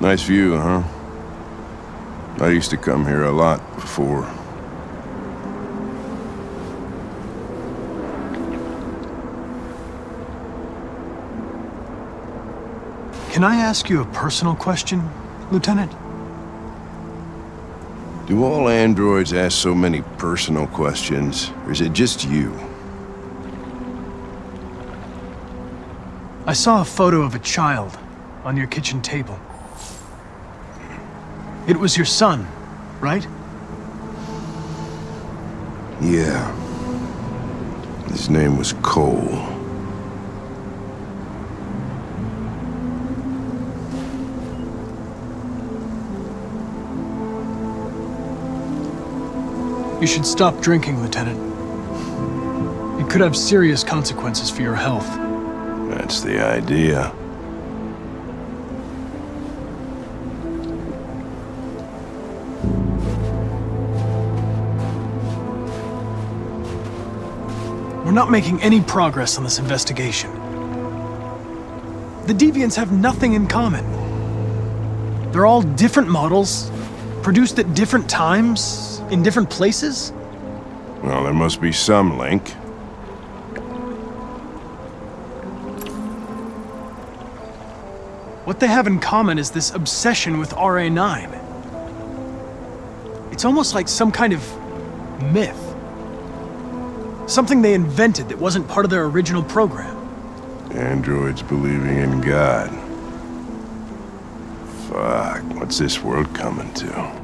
Nice view, huh? I used to come here a lot before. Can I ask you a personal question, Lieutenant? Do all androids ask so many personal questions, or is it just you? I saw a photo of a child on your kitchen table. It was your son, right? Yeah. His name was Cole. You should stop drinking, Lieutenant. It could have serious consequences for your health. That's the idea. We're not making any progress on this investigation. The deviants have nothing in common. They're all different models, produced at different times, in different places. Well, there must be some link. What they have in common is this obsession with RA-9. It's almost like some kind of myth. Something they invented that wasn't part of their original program. Androids believing in God. Fuck, what's this world coming to?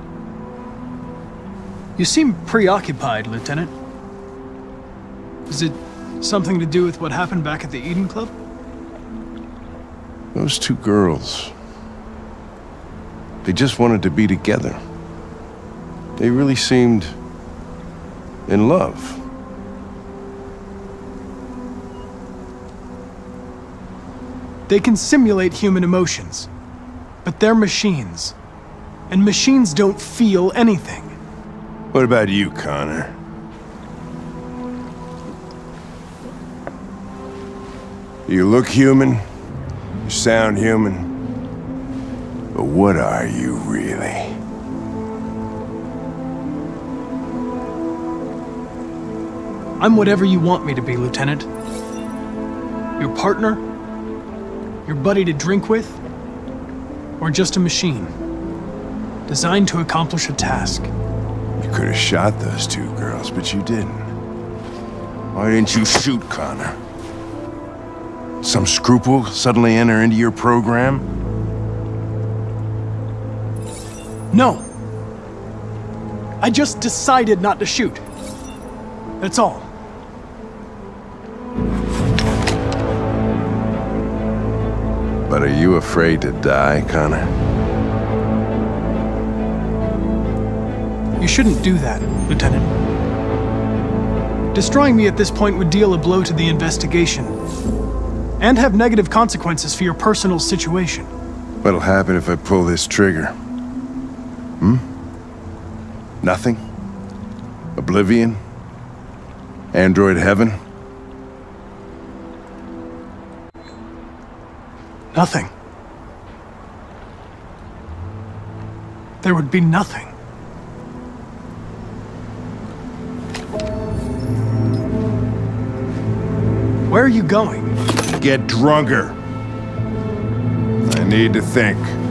You seem preoccupied, Lieutenant. Is it something to do with what happened back at the Eden Club? Those two girls. They just wanted to be together. They really seemed in love. They can simulate human emotions, but they're machines, and machines don't feel anything. What about you, Connor? You look human, you sound human, but what are you really? I'm whatever you want me to be, Lieutenant. Your partner? Your buddy to drink with, or just a machine, designed to accomplish a task. You could have shot those two girls, but you didn't. Why didn't you shoot Connor? Some scruple suddenly enter into your program? No. I just decided not to shoot. That's all. But are you afraid to die, Connor? You shouldn't do that, Lieutenant. Destroying me at this point would deal a blow to the investigation, and have negative consequences for your personal situation. What'll happen if I pull this trigger? Nothing? Oblivion? Android heaven? Nothing. There would be nothing. Where are you going? Get drunker. I need to think.